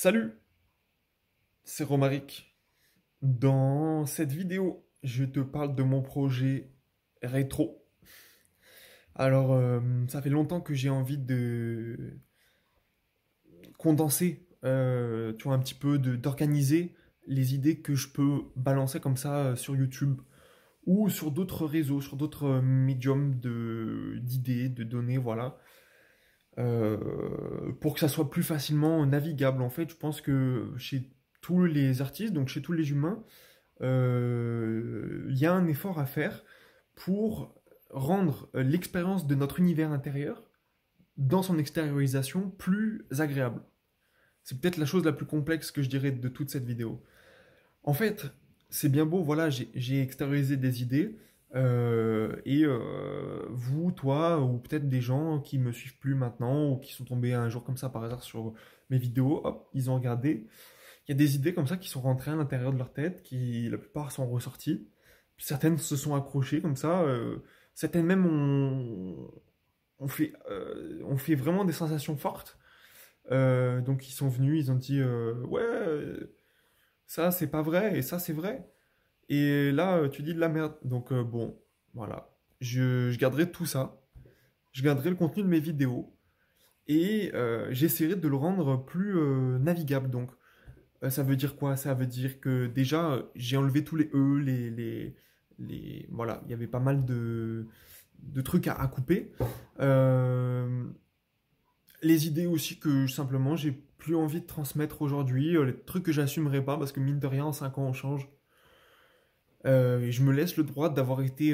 Salut, c'est Romaric. Dans cette vidéo, je te parle de mon projet rétro. Alors, ça fait longtemps que j'ai envie de condenser, tu vois, un petit peu, d'organiser les idées que je peux balancer comme ça sur YouTube ou sur d'autres réseaux, sur d'autres médiums d'idées, de données, voilà. Pour que ça soit plus facilement navigable. En fait, je pense que chez tous les artistes, donc chez tous les humains, il y a un effort à faire pour rendre l'expérience de notre univers intérieur, dans son extériorisation, plus agréable. C'est peut-être la chose la plus complexe que je dirais de toute cette vidéo. En fait, c'est bien beau, voilà, j'ai extériorisé des idées, vous, toi, ou peut-être des gens qui me suivent plus maintenant ou qui sont tombés un jour comme ça par hasard sur mes vidéos, hop, ils ont regardé. Il y a des idées comme ça qui sont rentrées à l'intérieur de leur tête, qui la plupart sont ressorties. Certaines se sont accrochées comme ça, certaines même ont fait vraiment des sensations fortes. Donc ils sont venus, ils ont dit ouais, ça c'est pas vrai et ça c'est vrai. Et là, tu dis de la merde. Donc bon, voilà. Je garderai tout ça. Je garderai le contenu de mes vidéos. Et j'essaierai de le rendre plus navigable. Donc, ça veut dire quoi? Ça veut dire que déjà, j'ai enlevé tous les E, voilà, il y avait pas mal de trucs à couper. Les idées aussi que simplement, j'ai plus envie de transmettre aujourd'hui. Les trucs que j'assumerai pas, parce que mine de rien, en 5 ans, on change. Et je me laisse le droit d'avoir été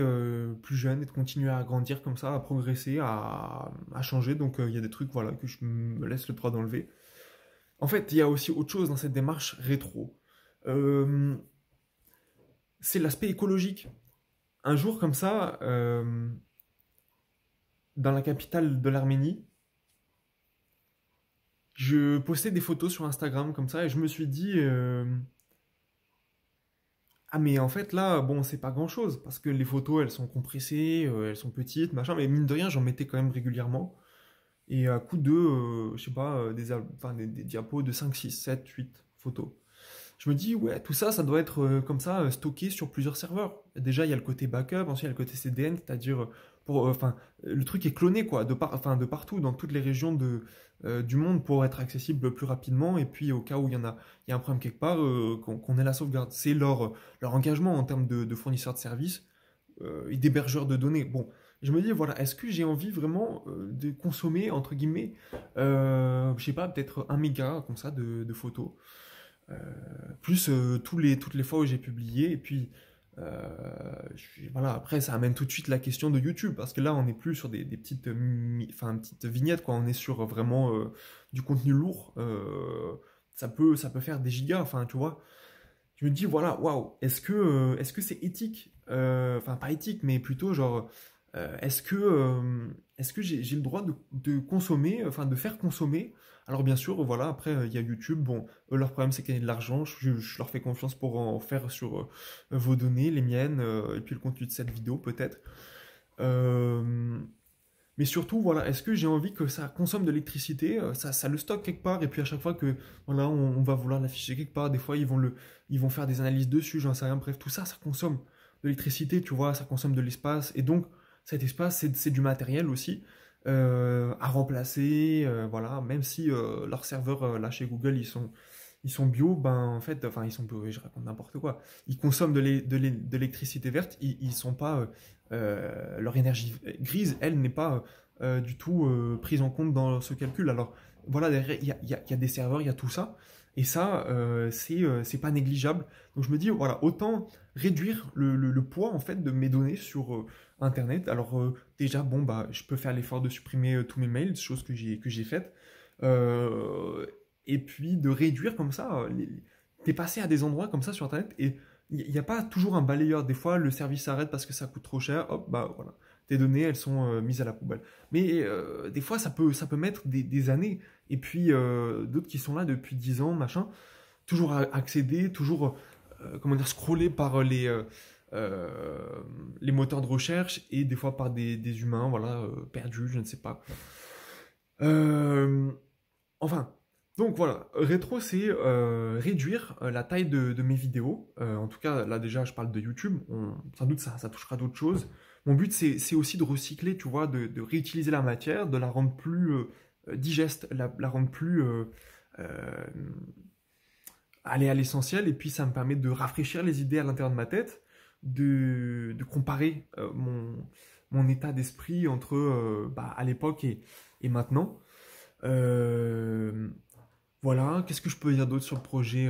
plus jeune et de continuer à grandir comme ça, à progresser, à changer. Donc il y a des trucs, voilà, que je me laisse le droit d'enlever. En fait, il y a aussi autre chose dans cette démarche rétro. C'est l'aspect écologique. Un jour comme ça, dans la capitale de l'Arménie, je postais des photos sur Instagram comme ça et je me suis dit... ah mais en fait là, bon, c'est pas grand chose, parce que les photos elles sont compressées, elles sont petites, machin, mais mine de rien j'en mettais quand même régulièrement, et à coup de, je sais pas, des diapos de 5, 6, 7, 8 photos. Je me dis, ouais, tout ça, ça doit être comme ça, stocké sur plusieurs serveurs. Déjà il y a le côté backup, ensuite il y a le côté CDN, c'est-à-dire, le truc est cloné quoi, de partout, dans toutes les régions du monde, pour être accessible plus rapidement, et puis au cas où il y a un problème quelque part, qu'on ait la sauvegarde. C'est leur engagement en termes de fournisseurs de services et d'hébergeurs de données. Bon, je me dis, voilà, est-ce que j'ai envie vraiment de consommer, entre guillemets, je sais pas, peut-être 1 méga, comme ça, de photos, plus toutes les fois où j'ai publié, et puis... voilà, après ça amène tout de suite la question de YouTube, parce que là on n'est plus sur des petites vignettes quoi, on est sur vraiment du contenu lourd, ça peut faire des gigas, enfin tu vois. Je me dis voilà, waouh, est-ce que c'est éthique, enfin pas éthique mais plutôt genre est-ce que j'ai le droit de consommer, enfin de faire consommer. Alors bien sûr, voilà, après il y a YouTube, bon, leur problème c'est gagner de l'argent, je leur fais confiance pour en faire sur vos données, les miennes, et puis le contenu de cette vidéo peut-être. Mais surtout, voilà, est-ce que j'ai envie que ça consomme de l'électricité, ça le stocke quelque part, et puis à chaque fois que, voilà, on va vouloir l'afficher quelque part, des fois ils vont faire des analyses dessus, j'en sais rien, bref, tout ça, ça consomme de l'électricité, tu vois, ça consomme de l'espace, et donc cet espace c'est du matériel aussi. À remplacer, voilà, même si leurs serveurs là chez Google ils sont bio, ben en fait, enfin ils sont bio, je raconte n'importe quoi, ils consomment de l'électricité verte, ils sont pas, leur énergie grise, elle n'est pas du tout prise en compte dans ce calcul. Alors voilà, derrière il y a des serveurs, il y a tout ça, et ça c'est pas négligeable. Donc je me dis voilà, autant réduire le poids en fait de mes données sur Internet. Alors déjà, bon, bah, je peux faire l'effort de supprimer tous mes mails, chose que j'ai faite, et puis de réduire comme ça, t'es passé à des endroits comme ça sur Internet, et il n'y a pas toujours un balayeur, des fois le service s'arrête parce que ça coûte trop cher, hop, bah voilà, tes données elles sont mises à la poubelle. Mais des fois ça peut mettre des années, et puis d'autres qui sont là depuis 10 ans, machin, toujours à accéder, toujours, comment dire, scroller par les moteurs de recherche, et des fois par des humains, voilà, perdus, je ne sais pas. Enfin, Donc voilà, rétro, c'est réduire la taille de mes vidéos. En tout cas, là déjà, je parle de YouTube. Sans doute, ça touchera d'autres choses. Mon but, c'est aussi de recycler, tu vois, de réutiliser la matière, de la rendre plus digeste, la rendre plus aller à l'essentiel. Et puis, ça me permet de rafraîchir les idées à l'intérieur de ma tête, de comparer mon état d'esprit entre à l'époque et maintenant. Voilà, qu'est-ce que je peux dire d'autre sur le projet,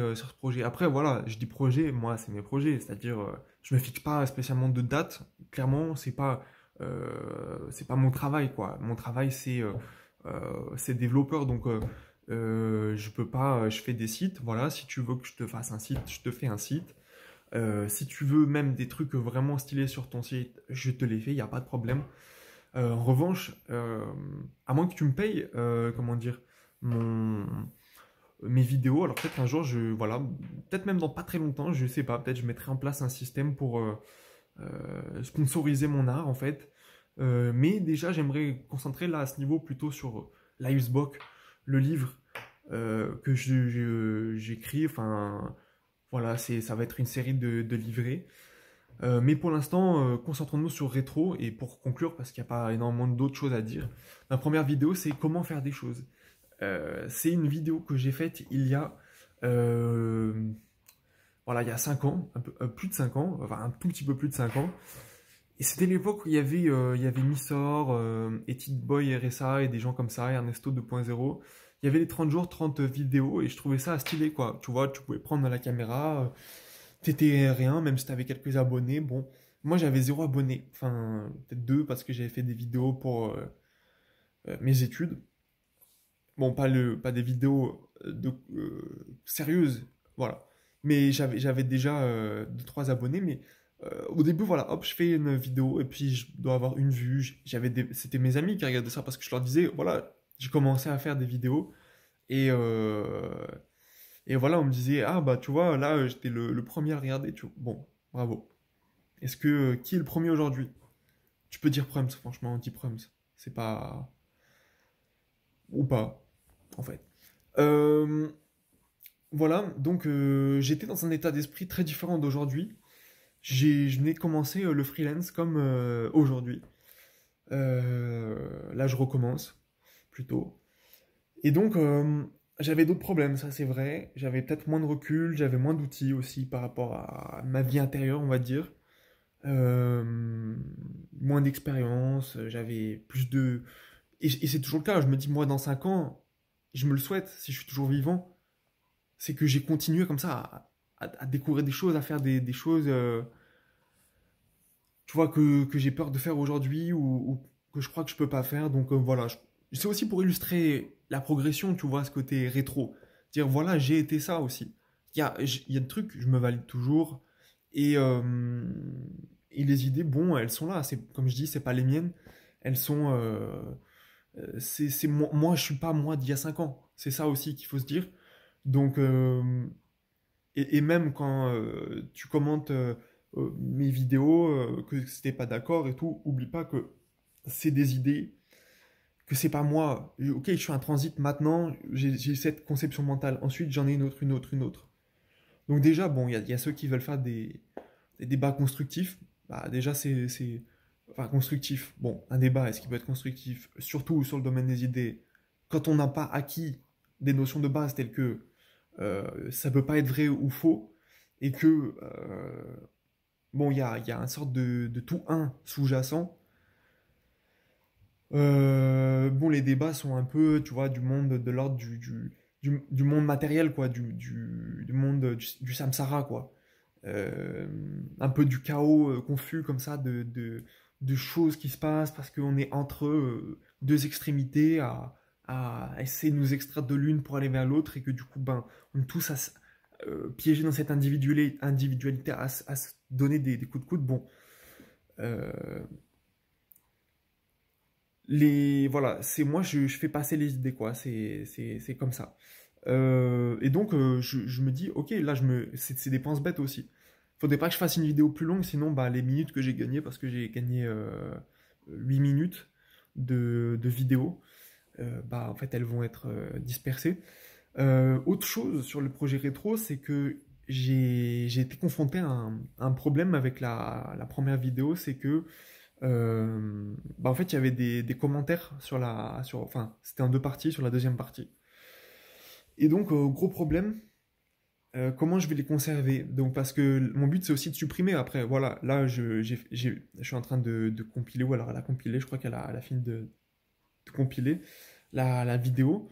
Après, voilà, je dis projet, moi, c'est mes projets, c'est-à-dire, je me fixe pas spécialement de date. Clairement, c'est pas mon travail, quoi. Mon travail, c'est développeur, donc je peux pas, je fais des sites. Voilà, si tu veux que je te fasse un site, je te fais un site. Si tu veux même des trucs vraiment stylés sur ton site, je te les fais, il n'y a pas de problème. En revanche, à moins que tu me payes, comment dire, mes vidéos, alors peut-être un jour, voilà, peut-être même dans pas très longtemps, je sais pas, peut-être je mettrai en place un système pour sponsoriser mon art en fait, mais déjà j'aimerais concentrer là à ce niveau plutôt sur l'Icebox, le livre que j'écris, enfin voilà, ça va être une série de livrets, mais pour l'instant concentrons-nous sur rétro. Et pour conclure, parce qu'il n'y a pas énormément d'autres choses à dire, ma première vidéo c'est comment faire des choses. C'est une vidéo que j'ai faite il y a voilà, il y a 5 ans, plus de 5 ans, enfin un tout petit peu plus de 5 ans. Et c'était l'époque où il y avait Missor, Etik Boy, RSA et des gens comme ça, Ernesto 2.0. Il y avait les 30 jours, 30 vidéos et je trouvais ça stylé, quoi. Tu vois, tu pouvais prendre la caméra, t'étais rien, même si t'avais quelques abonnés. Bon, moi j'avais 0 abonné, enfin peut-être 2 parce que j'avais fait des vidéos pour mes études. Bon, pas des vidéos sérieuses, voilà. Mais j'avais déjà 2-3 abonnés, mais au début, voilà, hop, je fais une vidéo et puis je dois avoir une vue. C'était mes amis qui regardaient ça parce que je leur disais, voilà, j'ai commencé à faire des vidéos. Et voilà, on me disait, ah bah tu vois, là, j'étais le premier à regarder. Tu vois. Bon, bravo. Qui est le premier aujourd'hui? Tu peux dire Prums, franchement, on dit Prums. C'est pas... ou pas, en fait. Voilà, donc j'étais dans un état d'esprit très différent d'aujourd'hui. Je n'ai commencé le freelance comme aujourd'hui. Là, je recommence, plutôt. Et donc, j'avais d'autres problèmes, ça c'est vrai. J'avais peut-être moins de recul, j'avais moins d'outils aussi par rapport à ma vie intérieure, on va dire. Moins d'expérience, j'avais plus de... Et c'est toujours le cas, je me dis, moi, dans 5 ans, je me le souhaite, si je suis toujours vivant, c'est que j'ai continué comme ça à découvrir des choses, à faire des choses, tu vois, que j'ai peur de faire aujourd'hui ou que je crois que je peux pas faire. Donc voilà, c'est aussi pour illustrer la progression, tu vois, ce côté rétro. Dire, voilà, j'ai été ça aussi. Il y a des trucs, je me valide toujours. Et les idées, bon, elles sont là. Comme je dis, c'est pas les miennes. Elles sont... moi je suis pas moi d'il y a 5 ans, c'est ça aussi qu'il faut se dire. Donc et même quand tu commentes mes vidéos, que c'était pas d'accord et tout, oublie pas que c'est des idées, que c'est pas moi. Ok, je suis en transit maintenant, j'ai cette conception mentale, ensuite j'en ai une autre. Donc déjà, bon, il y a ceux qui veulent faire des débats constructifs. Bah déjà c'est enfin, constructif. Bon, un débat, est-ce qu'il peut être constructif? Surtout sur le domaine des idées. Quand on n'a pas acquis des notions de base telles que ça peut pas être vrai ou faux, et que, bon, il y a une sorte de tout un sous-jacent. Bon, les débats sont un peu, tu vois, du monde de l'ordre du monde matériel, quoi, du monde du samsara, quoi. Un peu du chaos confus, comme ça, de choses qui se passent parce qu'on est entre deux extrémités à essayer de nous extraire de l'une pour aller vers l'autre, et que du coup, ben, on est tous piégés dans cette individualité, à se donner des coups de coude. Bon, voilà, c'est moi, je fais passer les idées, quoi, c'est comme ça. Et donc je me dis, ok, là c'est des penses bêtes aussi. Faudrait pas que je fasse une vidéo plus longue, sinon bah, les minutes que j'ai gagnées, parce que j'ai gagné 8 minutes de vidéo, bah en fait elles vont être dispersées. Autre chose sur le projet rétro, c'est que j'ai été confronté à un problème avec la première vidéo, c'est que en fait il y avait des commentaires sur enfin c'était en deux parties, sur la deuxième partie. Et donc gros problème, comment je vais les conserver? Donc parce que mon but c'est aussi de supprimer après, voilà, là je suis en train de compiler, ou alors elle a compilé, je crois qu'elle a fini de compiler la vidéo,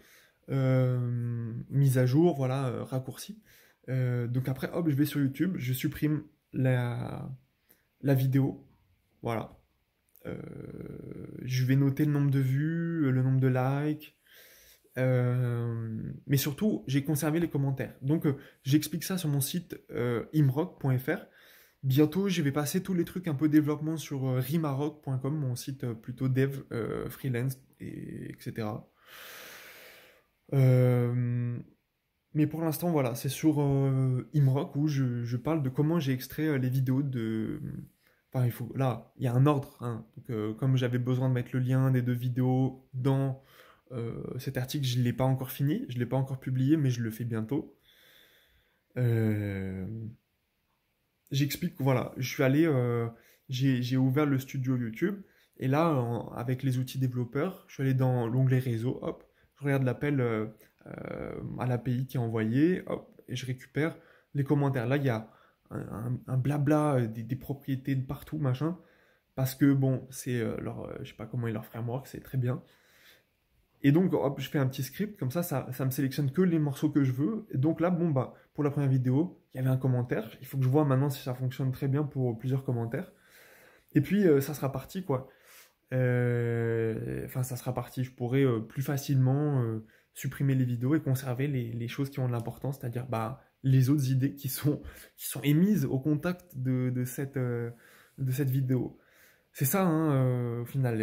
mise à jour, voilà, raccourci. Donc après, hop, je vais sur YouTube, je supprime la vidéo, voilà. Je vais noter le nombre de vues, le nombre de likes, mais surtout, j'ai conservé les commentaires. Donc j'explique ça sur mon site imrock.fr. Bientôt, je vais passer tous les trucs un peu développement sur rimaroc.com, mon site plutôt dev, freelance, etc. Mais pour l'instant, voilà, c'est sur imrock où je parle de comment j'ai extrait les vidéos de... Enfin, là, il y a un ordre, hein. Donc, comme j'avais besoin de mettre le lien des deux vidéos dans cet article, je ne l'ai pas encore fini, je ne l'ai pas encore publié, mais je le fais bientôt. J'explique, voilà, je suis allé... j'ai ouvert le studio YouTube, et là, avec les outils développeurs, je suis allé dans l'onglet réseau, hop, je regarde l'appel... à l'API qui est envoyé, hop, et je récupère les commentaires. Là, il y a un blabla des propriétés de partout, machin, parce que bon, c'est je sais pas comment est leur framework, c'est très bien. Et donc, hop, je fais un petit script, comme ça me sélectionne que les morceaux que je veux. Et donc là, bon, bah, pour la première vidéo, il y avait un commentaire. Il faut que je vois maintenant si ça fonctionne très bien pour plusieurs commentaires. Et puis, ça sera parti, quoi. Enfin, ça sera parti. Je pourrais plus facilement... supprimer les vidéos et conserver les choses qui ont de l'importance, c'est-à-dire bah, les autres idées qui sont émises au contact de cette vidéo. C'est ça, hein, au final,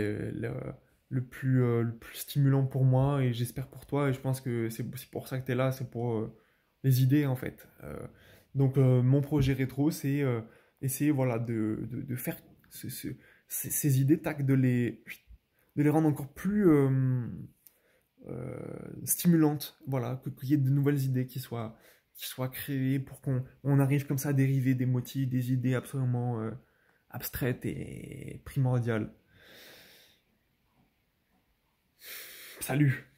le plus stimulant pour moi, et j'espère pour toi, et je pense que c'est pour ça que tu es là, c'est pour les idées, en fait. Donc, mon projet rétro, c'est essayer, voilà, de faire ces idées, tac, de les rendre encore plus... stimulante, voilà, qu'il y ait de nouvelles idées qui soient créées pour qu'on arrive comme ça à dériver des motifs, des idées absolument abstraites et primordiales. Salut!